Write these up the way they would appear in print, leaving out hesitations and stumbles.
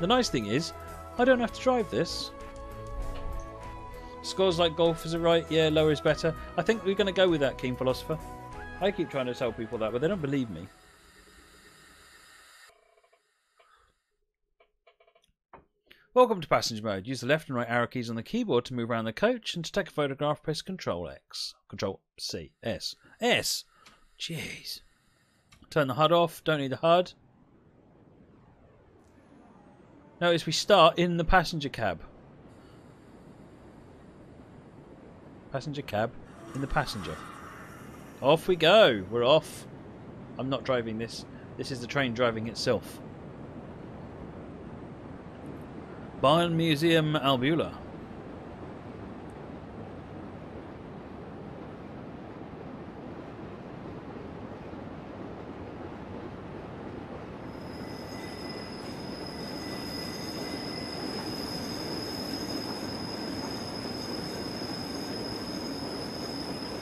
The nice thing is, I don't have to drive this. Scores like golf, is it right? Yeah, lower is better. I think we're going to go with that, Keen Philosopher. I keep trying to tell people that, but they don't believe me. Welcome to passenger mode. Use the left and right arrow keys on the keyboard to move around the coach, and to take a photograph, press Control X. Control C. S. S! Jeez. Turn the HUD off. Don't need the HUD. Notice we start in the passenger cab. Passenger cab in the passenger. Off we go. We're off. I'm not driving this. This is the train driving itself. Bern Museum Albula.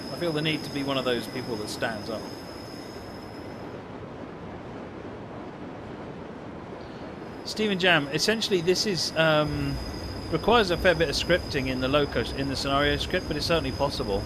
I feel the need to be one of those people that stands up. Steven Jam, essentially this is requires a fair bit of scripting in the scenario script, but it's certainly possible.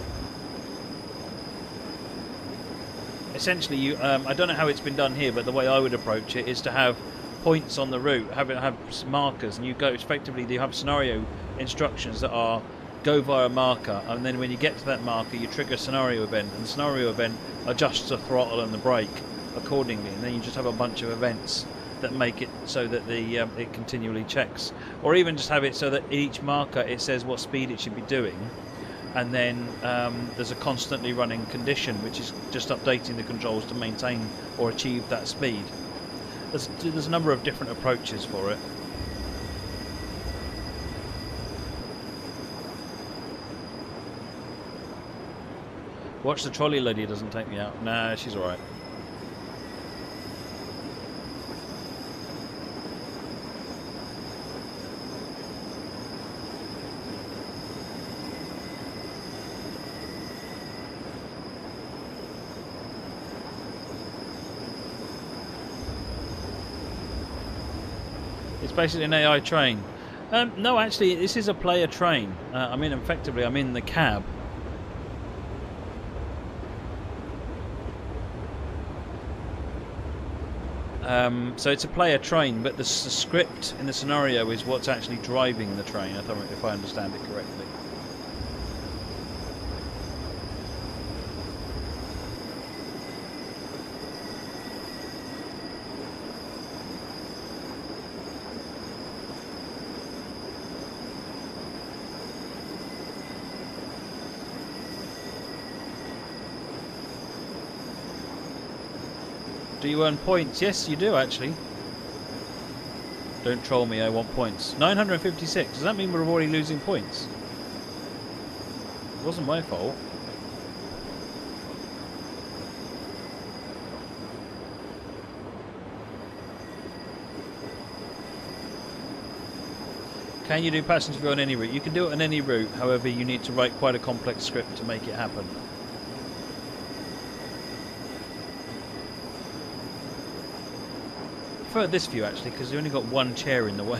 Essentially, you I don't know how it's been done here, but the way I would approach it is to have points on the route, have markers, and you go effectively. You have scenario instructions that are. Go via marker, and then when you get to that marker you trigger a scenario event, and the scenario event adjusts the throttle and the brake accordingly, and then you just have a bunch of events that make it so that the it continually checks, or even just have it so that each marker it says what speed it should be doing, and then there's a constantly running condition which is just updating the controls to maintain or achieve that speed. There's a number of different approaches for it. Watch the trolley lady doesn't take me out. Nah, she's alright. It's basically an AI train. No, actually, this is a player train. I mean, effectively, I'm in the cab. So it's a player train, but the script in the scenario is what's actually driving the train, if I understand it correctly. Do you earn points? Yes, you do actually. Don't troll me, I want points. 956. Does that mean we're already losing points? It wasn't my fault. Can you do passenger view on any route? You can do it on any route, however you need to write quite a complex script to make it happen. I prefer this view actually, because you only got one chair in the way.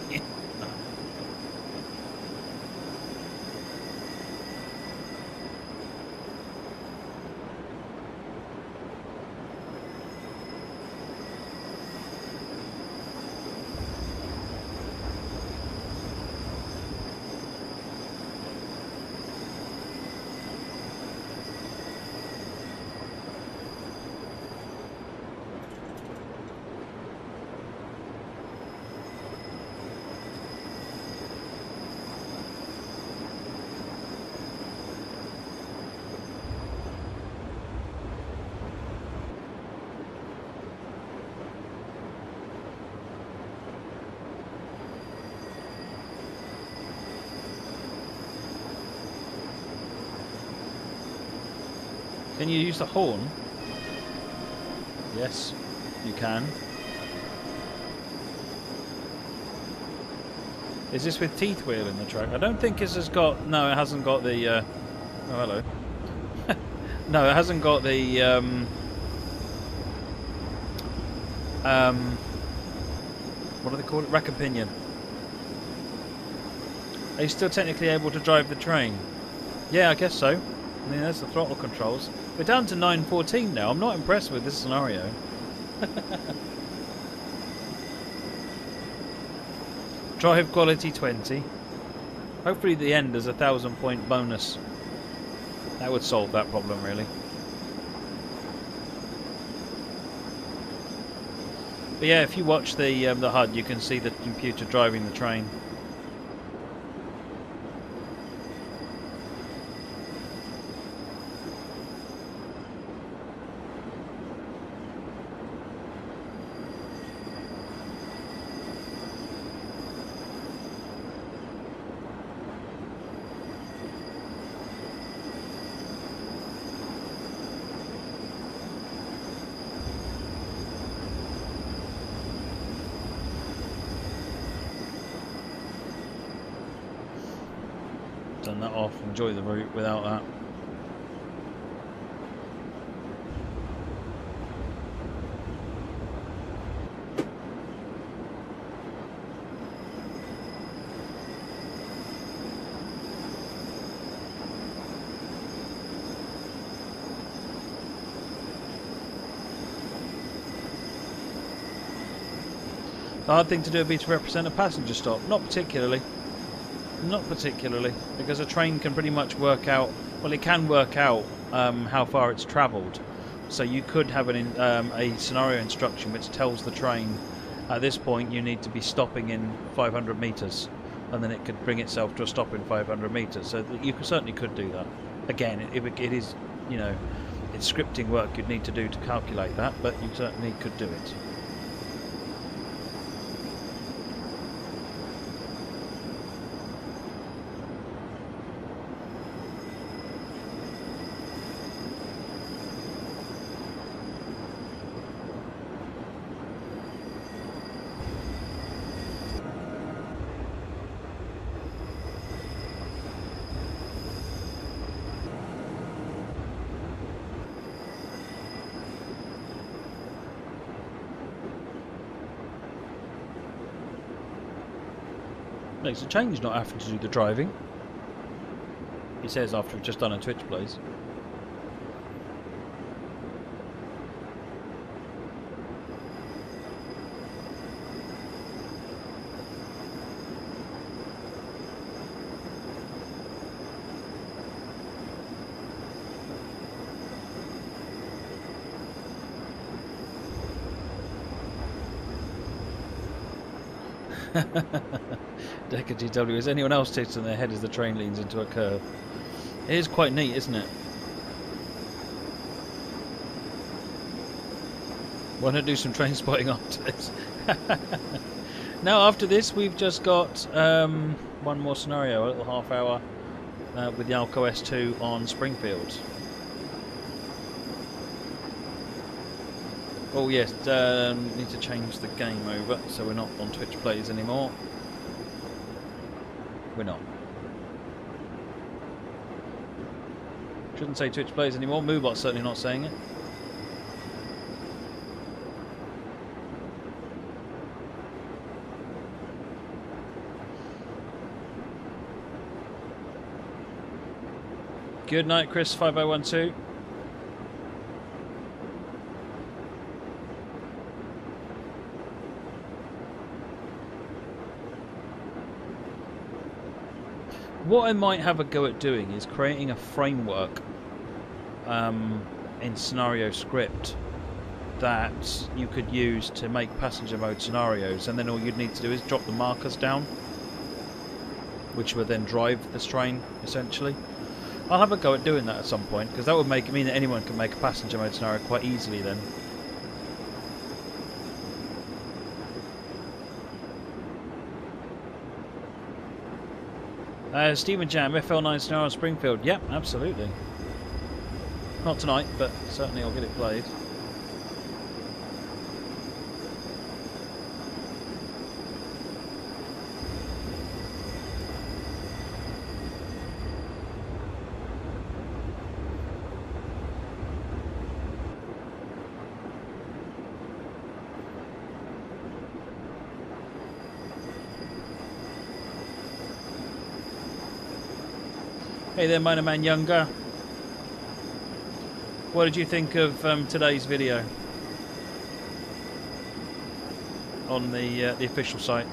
Can you use the horn? Yes, you can. Is this with teeth wheel in the track? I don't think this has got... No, it hasn't got the... Oh, hello. No, it hasn't got the... What do they call it? Rack-a-pinion. Are you still technically able to drive the train? Yeah, I guess so. I mean, there's the throttle controls. We're down to 9:14 now. I'm not impressed with this scenario. Drive quality 20. Hopefully at the end there's a 1,000 point bonus. That would solve that problem, really. But yeah, if you watch the HUD, you can see the computer driving the train. That off, enjoy the route without that. The hard thing to do would be to represent a passenger stop. Not particularly. Not particularly, because a train can pretty much work out, well, it can work out how far it's travelled. So you could have a scenario instruction which tells the train, at this point you need to be stopping in 500 metres, and then it could bring itself to a stop in 500 metres. So you certainly could do that. Again, it is, you know, it's scripting work you'd need to do to calculate that, but you certainly could do it. Makes a change not having to do the driving, he says after we've just done a Twitch Plays. Decker GW, is anyone else tilting their head as the train leans into a curve? It is quite neat, isn't it? Want to do some train spotting after this? Now after this we've just got one more scenario, a little half hour with the Alco S2 on Springfield. Oh yes, need to change the game over so we're not on Twitch Plays anymore. We're not. Shouldn't say Twitch Plays anymore. Moobot's certainly not saying it. Good night, Chris 5012. What I might have a go at doing is creating a framework in scenario script that you could use to make passenger mode scenarios, and then all you'd need to do is drop the markers down, which would then drive the train, essentially. I'll have a go at doing that at some point, because that would mean that anyone can make a passenger mode scenario quite easily then. Steven Jam, FL9 scenario on Springfield. Yep, absolutely. Not tonight, but certainly I'll get it played. Hey there, Minor Man Younger. What did you think of today's video on the official site?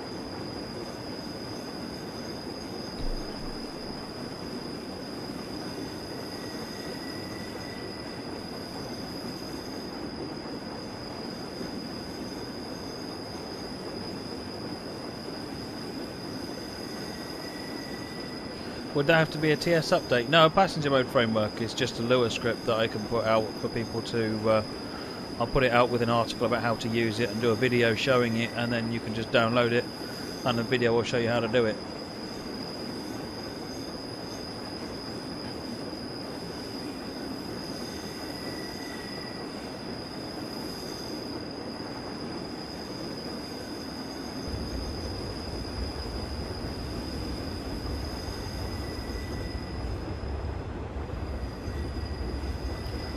Would that have to be a TS update? No, a passenger mode framework is just a Lua script that I can put out for people to... I'll put it out with an article about how to use it and do a video showing it, and then you can just download it and the video will show you how to do it.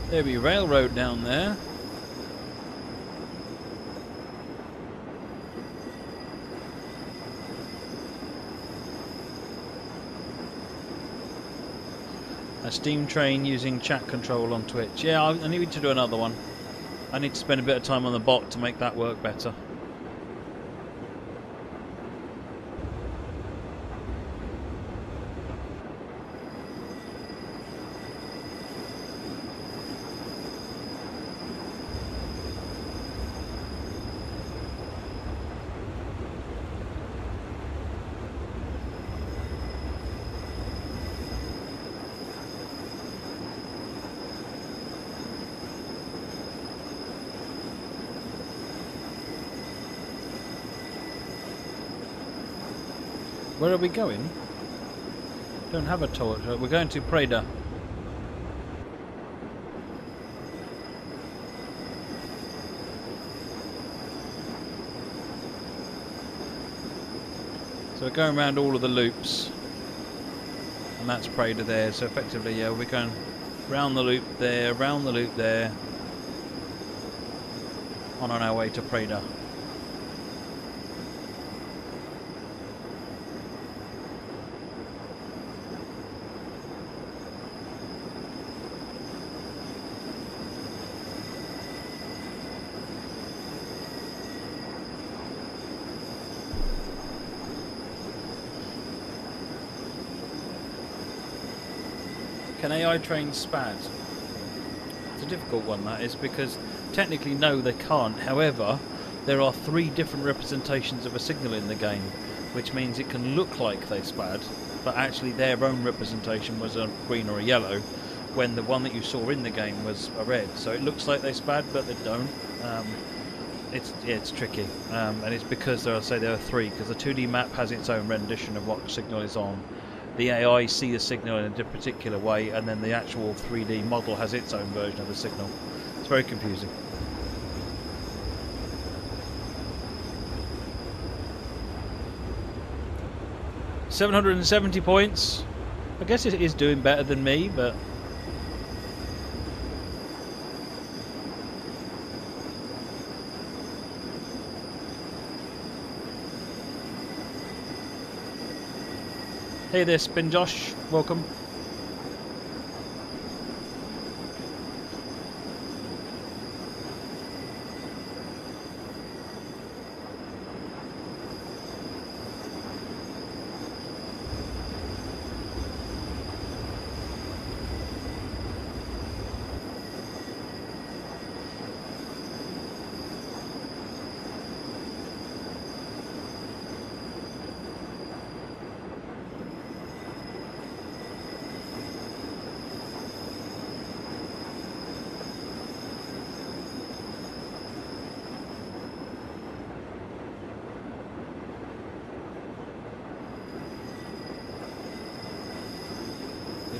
There'll be railroad down there. A steam train using chat control on Twitch. Yeah, I need to do another one. I need to spend a bit of time on the bot to make that work better. Where are we going? Don't have a torch. We're going to Preda. So we're going around all of the loops, and that's Preda there. So effectively, yeah, we're going round the loop there, round the loop there, on our way to Preda. Can AI train SPAD? It's a difficult one, that is, because technically no, they can't. However, there are 3 different representations of a signal in the game, which means it can look like they SPAD, but actually their own representation was a green or a yellow, when the one that you saw in the game was a red. So it looks like they SPAD, but they don't. It's tricky, and it's because there are, say, there are 3, because the 2D map has its own rendition of what signal is on. The AI see the signal in a particular way, and then the actual 3D model has its own version of the signal. It's very confusing. £770. I guess it is doing better than me, but... Hey there, Spin Josh. Welcome.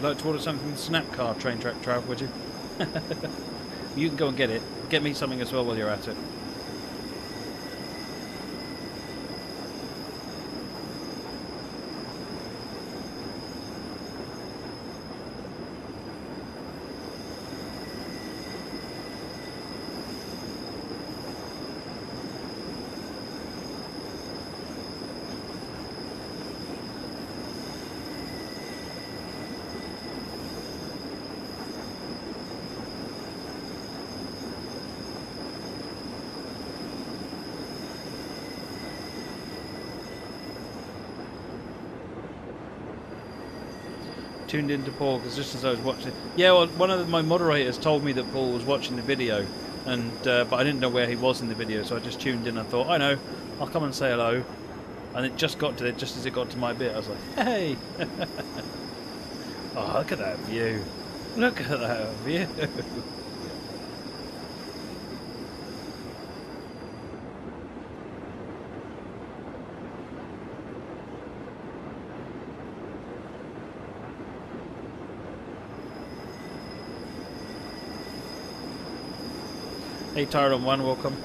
Like to order something with Snapcar train track travel, would you? You can go and get it. Get me something as well while you're at it. tuned into Paul because just as I was watching, yeah, well, one of my moderators told me that Paul was watching the video, and but I didn't know where he was in the video, so I just tuned in. I thought, I know, I'll come and say hello, and it just got to it just as it got to my bit. I was like, hey, oh, look at that view, look at that view. Hey, Tyron1, welcome.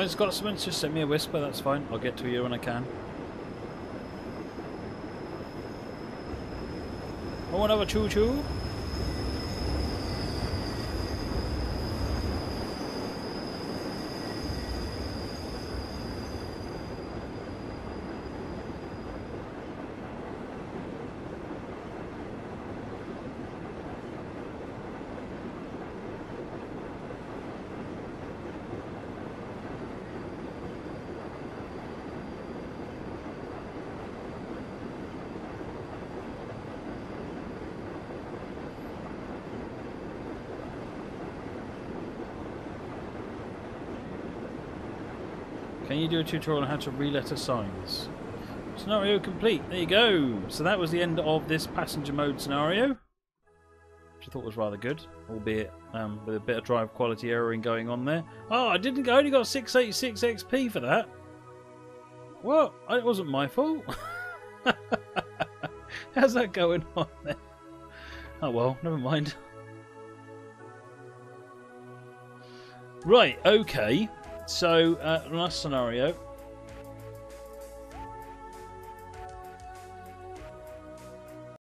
If it's got something, just send me a whisper, that's fine. I'll get to you when I can. I want to have a choo-choo. Can you do a tutorial on how to re-letter signs? Scenario complete. There you go. So that was the end of this passenger mode scenario, which I thought was rather good, albeit with a bit of drive quality erroring going on there. Oh, I only got 686 XP for that. Well, it wasn't my fault. How's that going on there? Oh well, never mind. Right. Okay. So, last scenario,